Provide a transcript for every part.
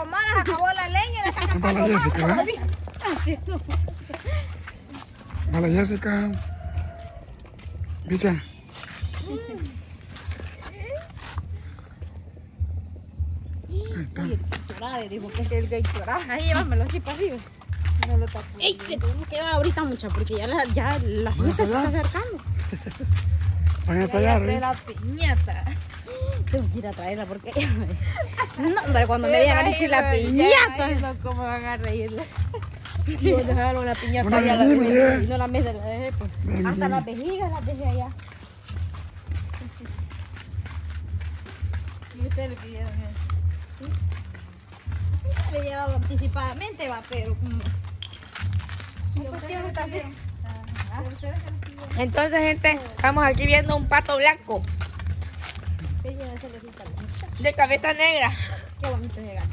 comadas, acabó la leña, la sacan para la Jessica, ¿eh? Para la Jessica. Bicha. Ahí está. El gatorade, dijo que el gatorade. Ahí llévamelo así para arriba. No lo tapo. Ey, que tengo que dar ahorita mucha porque ya la fiesta se está acercando. Van a ensayar, ¿eh? La piñata. Tengo que ir a traerla porque... No, hombre, cuando me digan a la piñata. No, cómo van a reírla. Yo dejaron la piñata allá bueno, a la mesa. Y no la mesa la dejé, pues. Bien, hasta bien. Las vejigas las dejé allá. Y ustedes le pidieron eso. ¿Sí? Le llevaba anticipadamente, va, pero como... No, ustedes lo pidieron. Entonces, gente, estamos aquí viendo un pato blanco. De cabeza negra. Qué bonito es.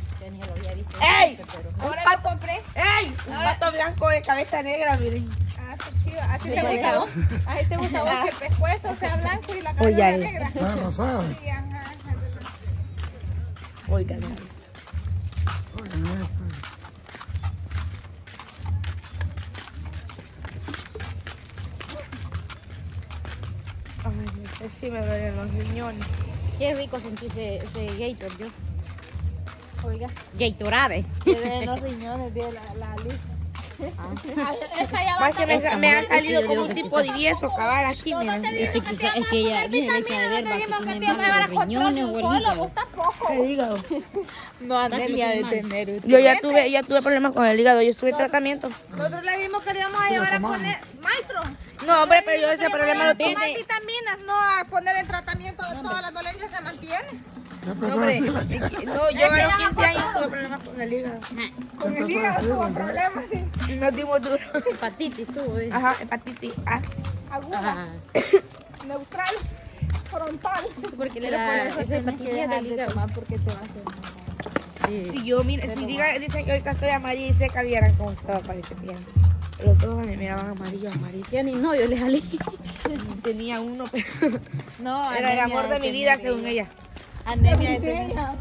¡Ey! Un pato, ¡ey! Un pato blanco de cabeza negra, miren. Ah, qué chido. Así te gusta vos. Así te gusta vos que el pescuezo sea blanco y la cabeza negra. Ah, no sabe. Oigan. Oigan. Sí, me duelen los riñones. Qué rico sentí ese Gator, yo. Oiga. Gatorade. Me duelen los riñones, de la luz. Ah. Me ha salido como un tipo de yeso, cabal, aquí. Es que ya viene leche de verba, que tiene mal los riñones, abuelita. El hígado. No, anemia de tener. Yo ya tuve problemas con el hígado, yo estuve en tratamiento. Nosotros le dijimos que le íbamos a llevar a poner maestro. No, hombre, pero yo ese problema lo tengo. Tomar vitaminas, no a poner en tratamiento de todas las dolencias que mantiene. No, hombre, no, yo a los 15 años tuve problemas con el hígado. Con el hígado tuvo problemas. Nos dimos duro. Hepatitis tuvo. Ajá, hepatitis A. Aguda. Neutral. Frontal. Porque le da esa hepatitis del hígado. Porque te va a hacer. Sí. Si yo, mira, si dicen que ahorita estoy amarilla y seca, vieran cómo estaba para ese tiempo. Los ojos me miraban amarillos. Ya ni no, yo les salí. Tenía uno, pero... No, era el amor de mi vida, según ella. Anemia de ella.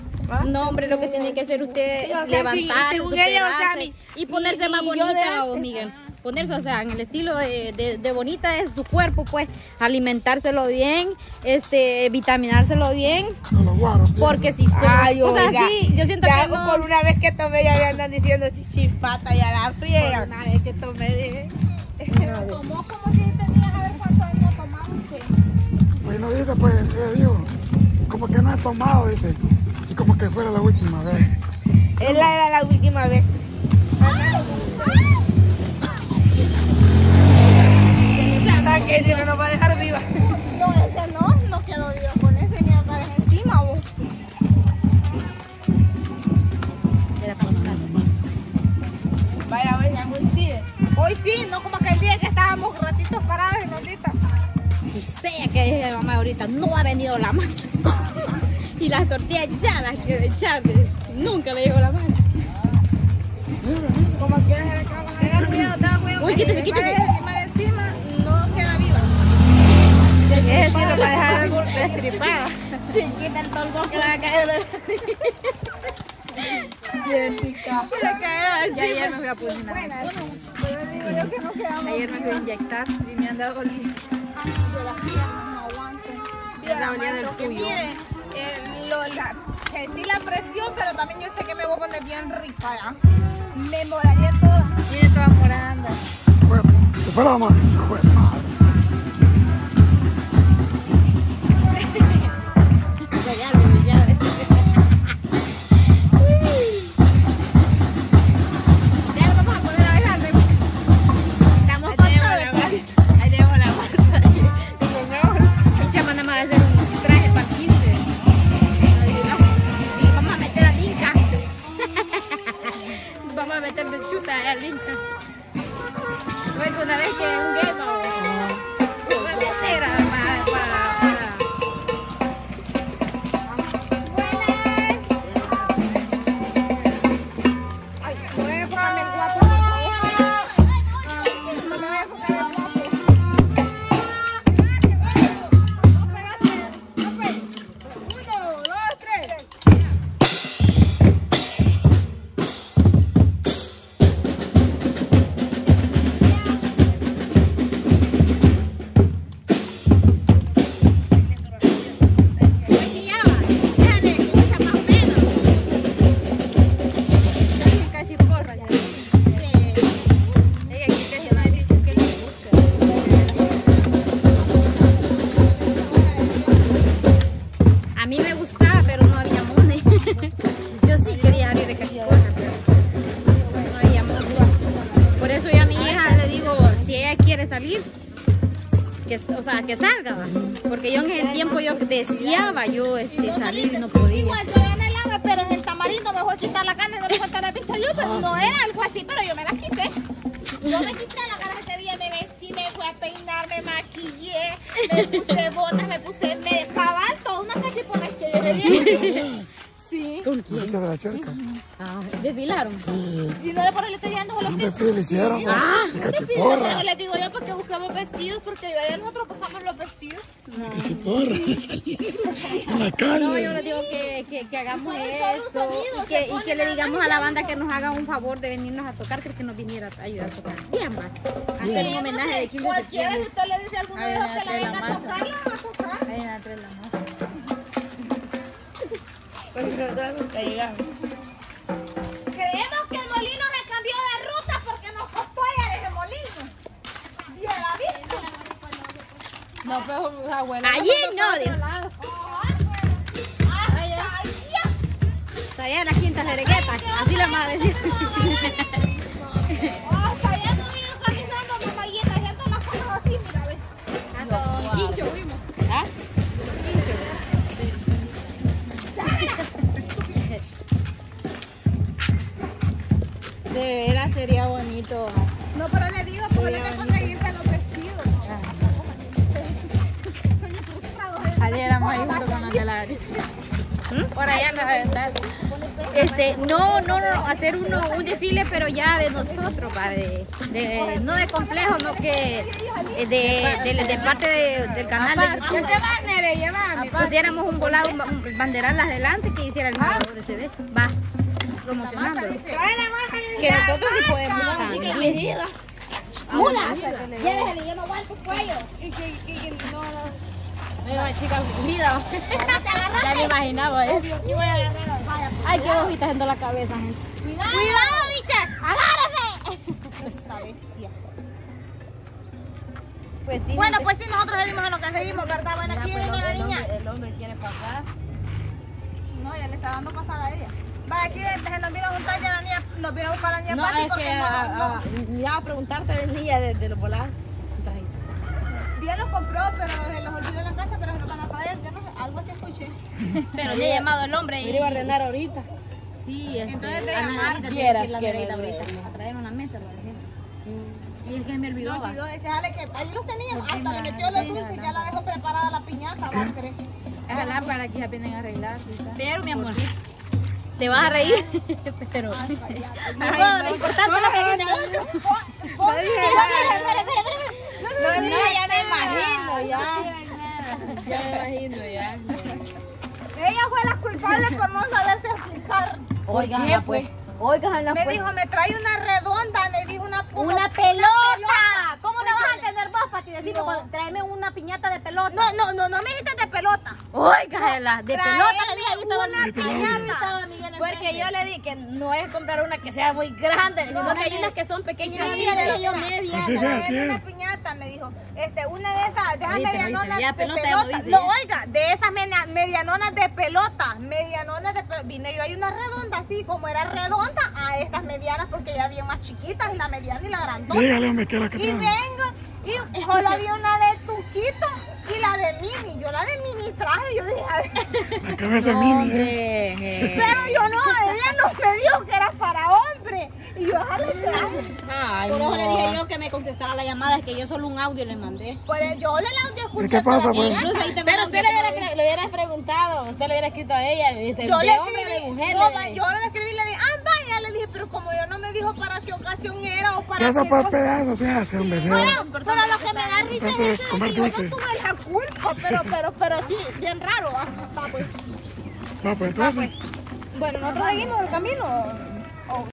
No, hombre, lo que tenía que hacer usted, levantarse, superarse y ponerse más bonita, vos, Miguel. Ponerse, o sea, en el estilo de bonita es su cuerpo, pues. Alimentárselo bien, vitaminárselo bien. Porque si son cosas así, yo siento que no... Por una vez que tomé ya me andan diciendo chichipata y a la friega. Por una vez que tomé, dije... Tomó como si tenías a ver cuánto había tomado usted. Bueno, dice, pues, yo digo, como que no he tomado, dice. Y como que fuera la última vez. Ella era la última vez. Que Dios nos va a dejar viva. No, ese no quedó viva con ese, ni aparece encima vos. Vaya, vaya, hoy sí, no como aquel día que estábamos ratitos parados en ondita. Y sea que dije mamá ahorita, no ha venido la masa. Y las tortillas ya las quedó echarle. Nunca le llegó la masa. Como quieres, era cuidado, tenga cuidado. Uy, quítese. Es decir, lo va a dejar algo destripado. Chiquita, el tolgo que va a caer de la Jessica. Y ayer me fui a pulmonar. Ayer me fui a inyectar y me han dado oliendo. Yo las mías no aguanto. Me han dado oliendo el tuyo. Mire, sentí la presión, pero también yo sé que me voy a poner bien rica. Me moraré todas. Mire, todas morando. Espera, mamá. salir, que salga, porque yo en ese tiempo yo deseaba salir y no podía. Igual yo en el agua, pero en el tamarindo me voy a quitar la carne, no le falta la pincha yo, pero no era algo así, pero yo me la quité. Yo me quité la cara ese día, me vestí, me fui a peinar, me maquillé, me puse botas, me puse cabal, toda una cachiporra que yo le sí. ¿Con quién? ¿De la charca? Ah, ¿desfilaron? Sí. Y no le ponen le estoy dando con los vestidos. ¿Un hicieron? Sí. Ah, un desfile, pero les digo yo porque buscamos vestidos, porque yo y nosotros buscamos los vestidos. No. Cachiporra, salieron. La calle. No, yo les digo que hagamos eso y que le digamos a la banda que nos haga un favor de venirnos a tocar, que nos viniera a ayudar a tocar. Bien, más. Hacer un homenaje de 15 de septiembre. Cualquiera, si usted le dice a alguno de ellos que la venga a tocar, la va a tocar. Ahí va a traer la masa. Creemos que el molino se cambió de ruta porque nos costó allá ese molino. ¿Y a la vista? No, pero mis abuelos. Allí no. Hasta allá en las quintas de Regueta. Así la madre. Hasta allá hemos venido caminando, mamá, y haciendo las cosas así, mira, ve. A los hinchos fuimos. ¿Ah? De veras sería bonito. No, pero le digo, ¿por qué te conseguiste los vestidos? Son frustrados. Ayer éramos ahí junto con Andela. Por allá me va a estar. No, hacer un desfile, pero ya de nosotros, padre. No de complejo, no que de parte del canal. ¿Qué va, Nere? Llévame. Pusiéramos un volado, banderal adelante que hiciera el mapa sobre ese vestido. Va. Promocionando. Que nosotros sí podemos. Mula, llévese de yo no aguanto el cuello. Y que no. Mira, chica, mira. Ya me imaginaba, ¿eh? Y voy a agarrar. Ay, qué hojitas en toda la cabeza, gente. Cuidado, bichas. Agárrese. Esta bestia. Pues sí. Bueno, pues sí, nosotros seguimos a lo que seguimos, ¿verdad? Bueno, aquí viene la niña. El hombre quiere pasar. No, ya le está dando pasada a ella. Va, aquí se nos vino a juntar ya la niña, nos vino a buscar a la niña Pati porque no. Ya a preguntarte venía de los volados. Bien los compró, pero los olvidó en la casa, pero se los van a traer, yo no sé, algo así escuché. Pero le he llamado el hombre y... Me iba a ordenar ahorita. Sí, entonces te llamar. Quieras que ahorita. A traer una mesa, por ejemplo. Y es que me olvidó. Me olvidó, es que ahí los teníamos, hasta le metió los dulces, ya la dejó preparada la piñata, va a creer. Es la lámpara que ya vienen a arreglar. Pero mi amor... Te vas a reír, pero... Lo importante es lo que viene adentro. No, ya me imagino, ya. Ya me imagino, ya. Ella fue la culpable por no saberse explicar. Oigan, pues. Me dijo, me trae una redonda, me dijo una puta. ¡Una pelota! ¿Cómo la vas a entender vos, Pati? Decime, tráeme una piñata de pelota. No me dijiste de pelota. Oiga, de pelota le dije, ahí estaba una piñata. Porque yo le dije que no es comprar una que sea muy grande, sino que hay unas que son pequeñas. Sí, yo media. Así es. Una piñata, me dijo. Una de esas, de esas medianonas de pelota. No, oiga, de esas medianonas de pelota. Medianonas de pelota. Vine yo, hay una redonda así, como era redonda, a estas medianas, porque ya había más chiquitas, y la mediana y la grandota. Dígale, hombre, que la que trae. Y solo había una de Tuquito y la de Mini. Yo la de Mini traje, yo dije, a ver. La cabeza no, Mini, Pero yo no, ella no me dijo que era para hombre. Y yo a la traje. Ay, por eso no. Le dije yo que me contestara la llamada, es que yo solo un audio le mandé. Pues yo el audio escuché. ¿Qué pasa, pues? Pero usted le hubiera preguntado, usted le hubiera escrito a ella. Yo le escribí, yo no le escribí, le dije, le dije, pero como yo no me dijo para qué ocasión era o para qué cosa. Pedazos se hace, hombre. Pero lo que me da risa es eso de que yo no tuve la culpa, pero sí, bien raro. Pues entonces. Bueno, nosotros seguimos el camino.